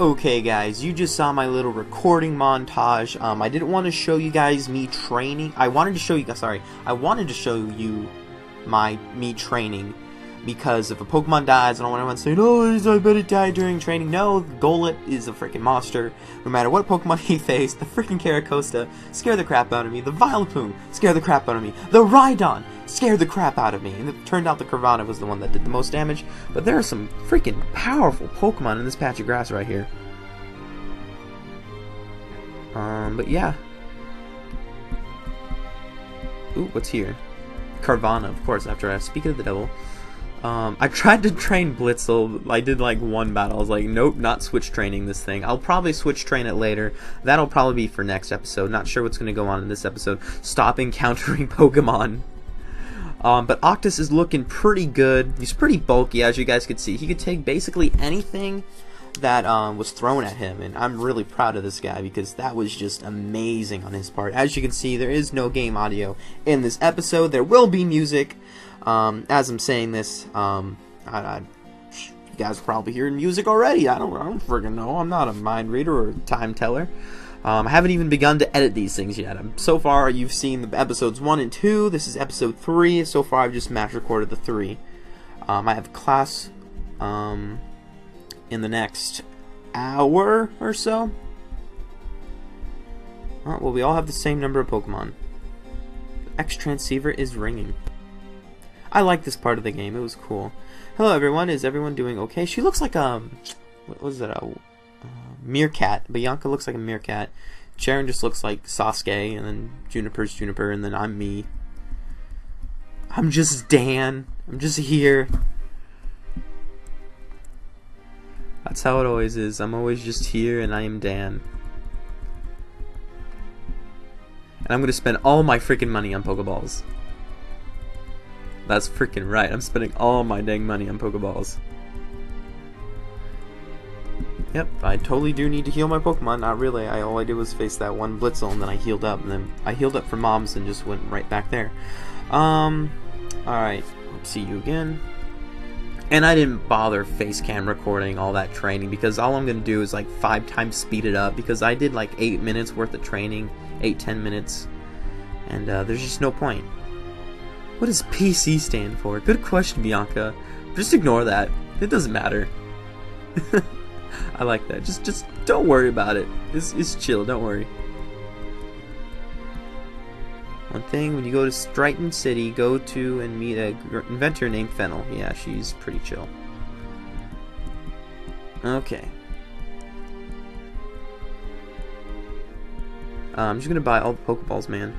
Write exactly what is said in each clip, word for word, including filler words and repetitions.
Okay guys, you just saw my little recording montage. Um, I didn't want to show you guys me training. I wanted to show you guys, sorry, I wanted to show you my me training because if a Pokemon dies, I don't want anyone saying, "Oh, I bet it died during training." No, Golett is a freaking monster. No matter what Pokemon he faced, the freaking Carracosta scare the crap out of me. The Vileplume scare the crap out of me. The Rhydon scare the crap out of me. And it turned out the Carvana was the one that did the most damage. But there are some freaking powerful Pokemon in this patch of grass right here. Um, but yeah. Ooh, what's here? Carvana, of course, after I speak of the devil. Um, I tried to train Blitzle. I did like one battle. I was like, nope, not switch training this thing. I'll probably switch train it later. That'll probably be for next episode. Not sure what's going to go on in this episode. Stop encountering Pokemon. Um, but Octus is looking pretty good. He's pretty bulky, as you guys could see. He could take basically anything that um, was thrown at him, and I'm really proud of this guy because that was just amazing on his part. As you can see, there is no game audio in this episode. There will be music um, as I'm saying this. Um, I, I, you guys are probably hearing music already. I don't, I don't friggin' know. I'm not a mind reader or time teller. Um, I haven't even begun to edit these things yet. I'm, so far, you've seen the episodes one and two. This is episode three. So far, I've just match recorded the three. Um, I have class. Um, in the next hour or so. Alright, well, we all have the same number of Pokemon. X Transceiver is ringing. I like this part of the game. It was cool. Hello, everyone. Is everyone doing okay? She looks like a... What was it? A, a meerkat. Bianca looks like a meerkat. Cheren just looks like Sasuke. And then Juniper's Juniper. And then I'm me. I'm just Dan. I'm just here. That's how it always is. I'm always just here, and I am Dan. And I'm gonna spend all my freaking money on Pokeballs. That's freaking right. I'm spending all my dang money on Pokeballs. Yep, I totally do need to heal my Pokemon. Not really. I, all I did was face that one Blitzle, and then I healed up, and then I healed up for Moms and just went right back there. Um, alright. See you again. And I didn't bother face cam recording all that training because all I'm going to do is like five times speed it up because I did like eight minutes worth of training, eight, ten minutes, and uh, there's just no point. What does P C stand for? Good question, Bianca. Just ignore that. It doesn't matter. I like that. Just just don't worry about it. It's, it's chill. Don't worry. One thing, when you go to Striaton City, go to and meet an inventor named Fennel. Yeah, she's pretty chill. Okay. Uh, I'm just gonna buy all the Pokeballs, man.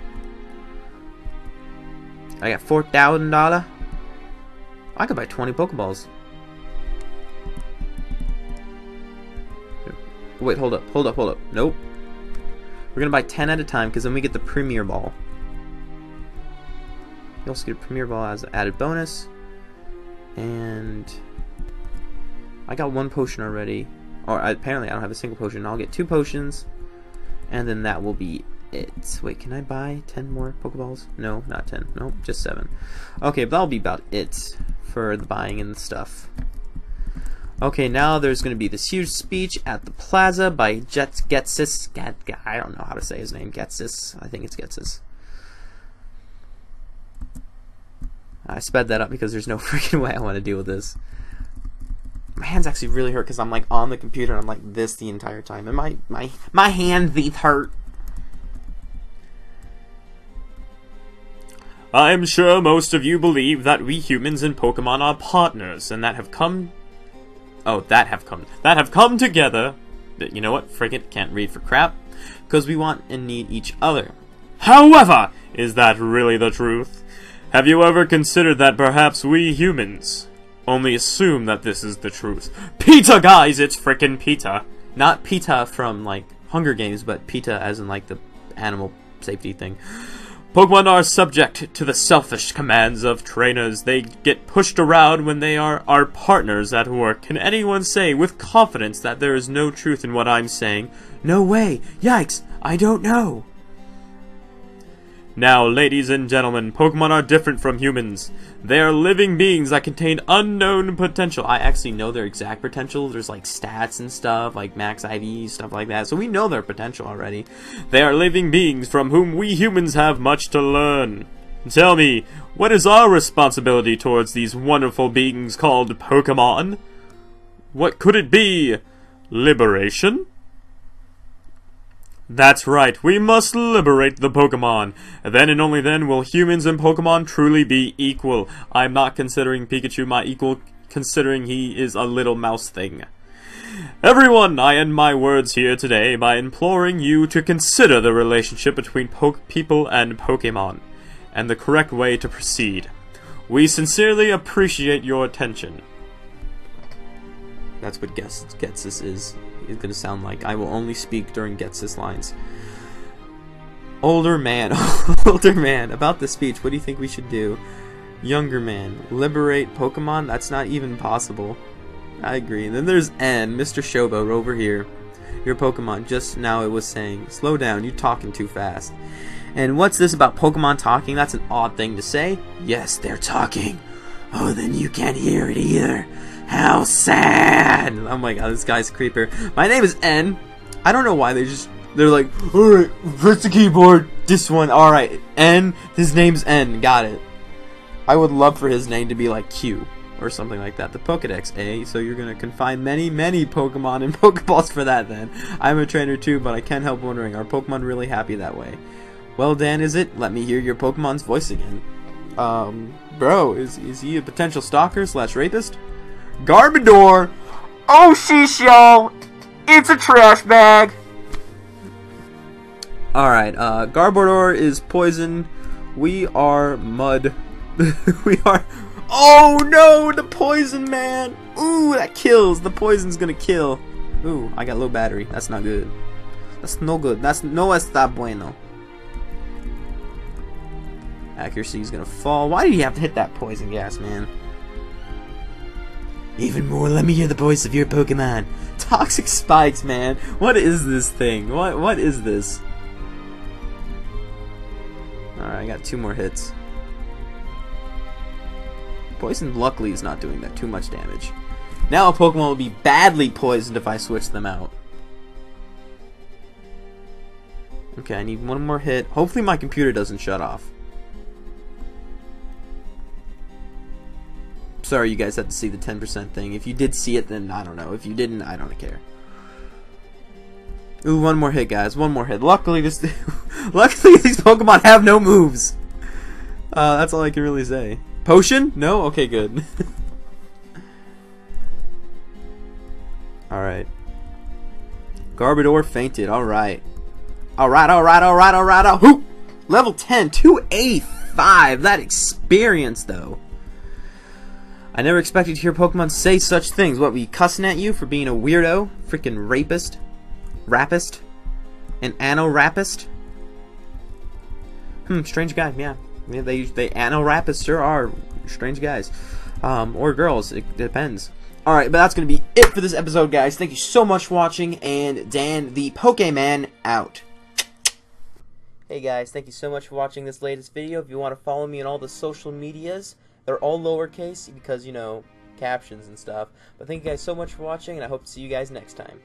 I got four thousand dollars. I could buy twenty Pokeballs. Wait, hold up, hold up, hold up. Nope. We're gonna buy ten at a time because then we get the Premier Ball. You also get a Premier Ball as an added bonus. And I got one potion already. Or apparently I don't have a single potion. I'll get two potions. And then that will be it. Wait, can I buy ten more Pokeballs? No, not ten. Nope, just seven. Okay, but that'll be about it for the buying and the stuff. Okay, now there's going to be this huge speech at the plaza by Jets Ghetsis. I don't know how to say his name. Ghetsis. I think it's Ghetsis. I sped that up because there's no freaking way I want to deal with this. My hand's actually really hurt because I'm like on the computer and I'm like this the entire time. And my my my hand teeth hurt. I'm sure most of you believe that we humans and Pokemon are partners and that have come. Oh, that have come that have come together. But you know what? Friggin' can't read for crap. Because we want and need each other. However, is that really the truth? Have you ever considered that perhaps we humans only assume that this is the truth? PETA, guys! It's frickin' PETA. Not PETA from, like, Hunger Games, but PETA as in, like, the animal safety thing. Pokemon are subject to the selfish commands of trainers. They get pushed around when they are our partners at work. Can anyone say with confidence that there is no truth in what I'm saying? No way! Yikes! I don't know! Now, ladies and gentlemen, Pokemon are different from humans. They are living beings that contain unknown potential. I actually know their exact potential. There's like stats and stuff, like max I V, stuff like that. So we know their potential already. They are living beings from whom we humans have much to learn. Tell me, what is our responsibility towards these wonderful beings called Pokemon? What could it be? Liberation? That's right, we must liberate the Pokemon. Then and only then will humans and Pokemon truly be equal. I'm not considering Pikachu my equal, considering he is a little mouse thing. Everyone, I end my words here today by imploring you to consider the relationship between po- people and Pokemon, and the correct way to proceed. We sincerely appreciate your attention. That's what Ghetsis is. It's gonna sound like I will only speak during Ghetsis lines. Older man, older man, about the speech, what do you think we should do? Younger man, liberate Pokemon? That's not even possible. I agree. And then there's N, Mister Showboat over here. Your Pokemon, just now it was saying, slow down, you talking too fast. And what's this about Pokemon talking? That's an odd thing to say. Yes, they're talking. Oh, then you can't hear it either. How sad! Oh my god, this guy's a creeper. My name is N. I don't know why they just... They're like, alright, press the keyboard. This one, alright. N, his name's N. Got it. I would love for his name to be like Q or something like that. The Pokedex, eh? So you're gonna confine many, many Pokemon and Pokeballs for that then. I'm a trainer too, but I can't help wondering, are Pokemon really happy that way? Well, Dan, is it? Let me hear your Pokemon's voice again. Um, bro, is, is he a potential stalker slash rapist? Garbodor! Oh, sheesh, y'all! It's a trash bag! Alright, uh, Garbodor is poison. We are mud. We are... Oh, no! The poison, man! Ooh, that kills! The poison's gonna kill. Ooh, I got low battery. That's not good. That's no good. That's no está bueno. Accuracy's gonna fall. Why did he have to hit that poison gas, man? Even more, let me hear the voice of your Pokemon. Toxic Spikes, man. What is this thing? What what is this? Alright, I got two more hits. Poison luckily is not doing that too much damage. Now a Pokemon will be badly poisoned if I switch them out. Okay, I need one more hit. Hopefully my computer doesn't shut off. Sorry you guys had to see the ten percent thing. If you did see it, then I don't know. If you didn't, I don't care. Ooh, one more hit, guys. One more hit. Luckily, this luckily these Pokemon have no moves. Uh, that's all I can really say. Potion? No? Okay, good. All Alright. Garbodor fainted. Alright. Alright, alright, alright, alright. Oh, level ten, two eighty-five. That experience, though. I never expected to hear Pokemon say such things. What, we cussing at you for being a weirdo? Freaking rapist? Rapist? An ano-rapist? Hmm, strange guy, yeah. yeah they they ano-rapists sure are strange guys. Um, or girls, it, it depends. Alright, but that's going to be it for this episode, guys. Thank you so much for watching, and Dan the Pokeman out. Hey guys, thank you so much for watching this latest video. If you want to follow me on all the social medias, they're all lowercase because, you know, captions and stuff. But thank you guys so much for watching, and I hope to see you guys next time.